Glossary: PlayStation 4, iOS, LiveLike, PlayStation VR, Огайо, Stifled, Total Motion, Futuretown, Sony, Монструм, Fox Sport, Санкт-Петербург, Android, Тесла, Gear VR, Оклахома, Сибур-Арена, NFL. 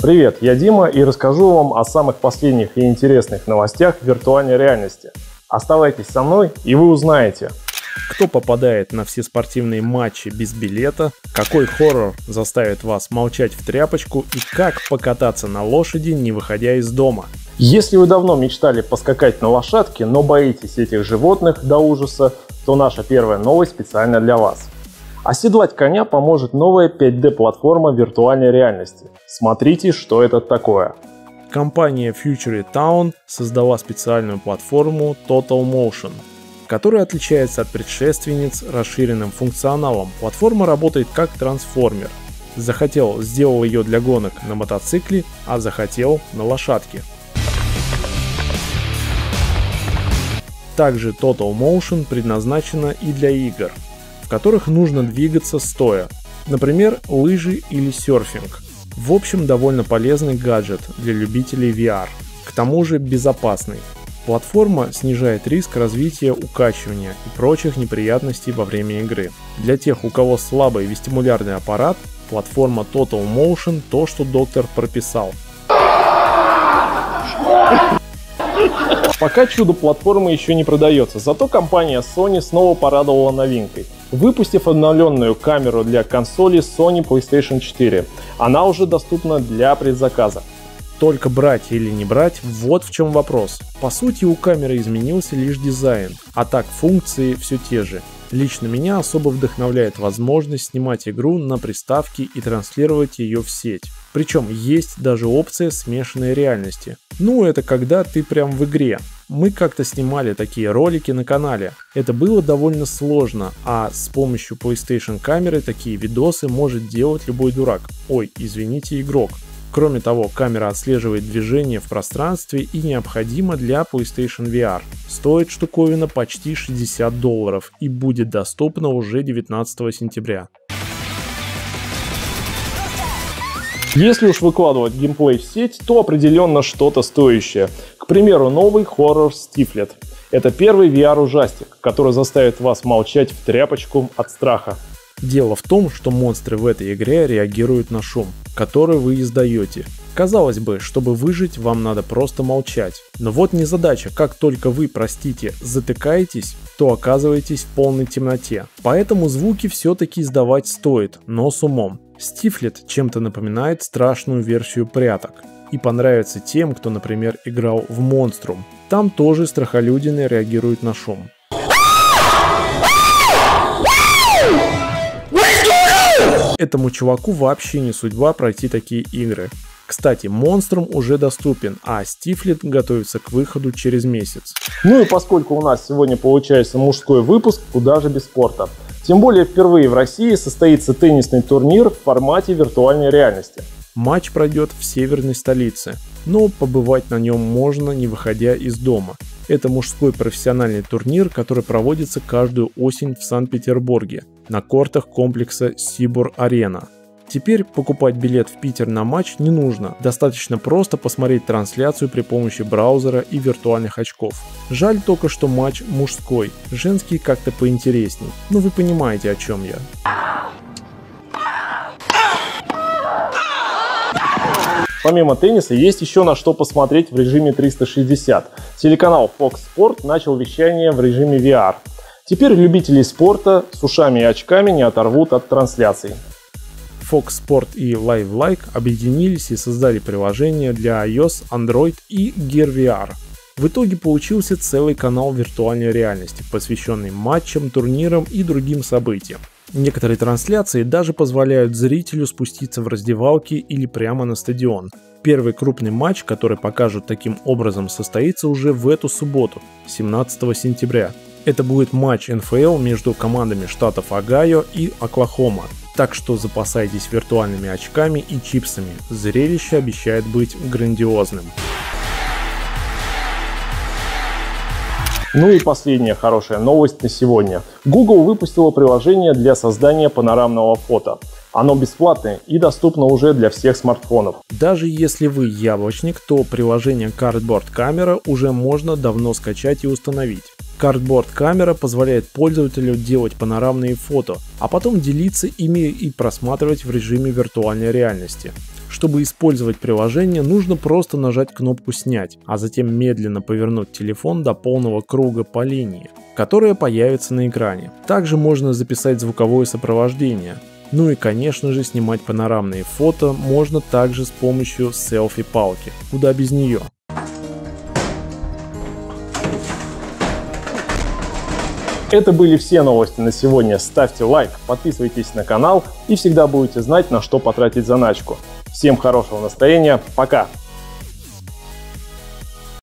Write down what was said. Привет, я Дима и расскажу вам о самых последних и интересных новостях виртуальной реальности. Оставайтесь со мной и вы узнаете, кто попадает на все спортивные матчи без билета, какой хоррор заставит вас молчать в тряпочку и как покататься на лошади, не выходя из дома. Если вы давно мечтали поскакать на лошадке, но боитесь этих животных до ужаса, то наша первая новость специально для вас. Оседлать коня поможет новая 5D-платформа виртуальной реальности. Смотрите, что это такое. Компания Futuretown создала специальную платформу Total Motion, которая отличается от предшественниц расширенным функционалом. Платформа работает как трансформер. Захотел — сделал ее для гонок на мотоцикле, а захотел — на лошадке. Также Total Motion предназначена и для игр, в которых нужно двигаться стоя, например, лыжи или серфинг. В общем, довольно полезный гаджет для любителей VR, к тому же безопасный. Платформа снижает риск развития укачивания и прочих неприятностей во время игры. Для тех, у кого слабый вестибулярный аппарат, платформа Total Motion – то, что доктор прописал. Пока чудо платформы еще не продается, зато компания Sony снова порадовала новинкой, выпустив обновленную камеру для консоли Sony PlayStation 4. Она уже доступна для предзаказа. Только брать или не брать – вот в чем вопрос. По сути, у камеры изменился лишь дизайн, а так функции все те же. Лично меня особо вдохновляет возможность снимать игру на приставке и транслировать ее в сеть. Причем есть даже опция смешанной реальности. Ну, это когда ты прям в игре. Мы как-то снимали такие ролики на канале. Это было довольно сложно, а с помощью PlayStation камеры такие видосы может делать любой дурак. Ой, извините, игрок. Кроме того, камера отслеживает движение в пространстве и необходима для PlayStation VR. Стоит штуковина почти $60 и будет доступна уже 19 сентября. Если уж выкладывать геймплей в сеть, то определенно что-то стоящее. К примеру, новый хоррор Stifled. Это первый VR-ужастик, который заставит вас молчать в тряпочку от страха. Дело в том, что монстры в этой игре реагируют на шум, который вы издаете. Казалось бы, чтобы выжить, вам надо просто молчать. Но вот незадача: как только вы, простите, затыкаетесь, то оказываетесь в полной темноте. Поэтому звуки все-таки издавать стоит, но с умом. Stifled чем-то напоминает страшную версию пряток и понравится тем, кто, например, играл в Монструм. Там тоже страхолюдины реагируют на шум. Этому чуваку вообще не судьба пройти такие игры. Кстати, Монструм уже доступен, а Stifled готовится к выходу через месяц. Ну и поскольку у нас сегодня получается мужской выпуск, куда же без спорта. Тем более впервые в России состоится теннисный турнир в формате виртуальной реальности. Матч пройдет в северной столице, но побывать на нем можно, не выходя из дома. Это мужской профессиональный турнир, который проводится каждую осень в Санкт-Петербурге на кортах комплекса «Сибур-Арена». Теперь покупать билет в Питер на матч не нужно, достаточно просто посмотреть трансляцию при помощи браузера и виртуальных очков. Жаль только, что матч мужской, женский как-то поинтересней, но вы понимаете, о чем я. Помимо тенниса есть еще на что посмотреть в режиме 360. Телеканал Fox Sport начал вещание в режиме VR. Теперь любители спорта с ушами и очками не оторвут от трансляций. Fox Sport и LiveLike объединились и создали приложение для iOS, Android и Gear VR. В итоге получился целый канал виртуальной реальности, посвященный матчам, турнирам и другим событиям. Некоторые трансляции даже позволяют зрителю спуститься в раздевалки или прямо на стадион. Первый крупный матч, который покажут таким образом, состоится уже в эту субботу, 17 сентября. Это будет матч NFL между командами штатов Огайо и Оклахома. Так что запасайтесь виртуальными очками и чипсами. Зрелище обещает быть грандиозным. Ну и последняя хорошая новость на сегодня. Google выпустила приложение для создания панорамного фото. Оно бесплатное и доступно уже для всех смартфонов. Даже если вы яблочник, то приложение Cardboard Camera уже можно давно скачать и установить. Cardboard Camera позволяет пользователю делать панорамные фото, а потом делиться ими и просматривать в режиме виртуальной реальности. Чтобы использовать приложение, нужно просто нажать кнопку «Снять», а затем медленно повернуть телефон до полного круга по линии, которая появится на экране. Также можно записать звуковое сопровождение. Ну и, конечно же, снимать панорамные фото можно также с помощью селфи-палки. Куда без нее? Это были все новости на сегодня. Ставьте лайк, подписывайтесь на канал и всегда будете знать, на что потратить заначку. Всем хорошего настроения, пока!